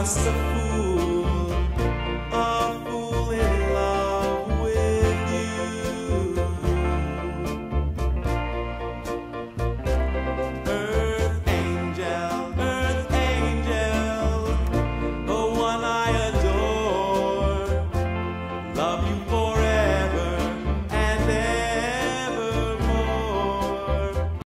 wants to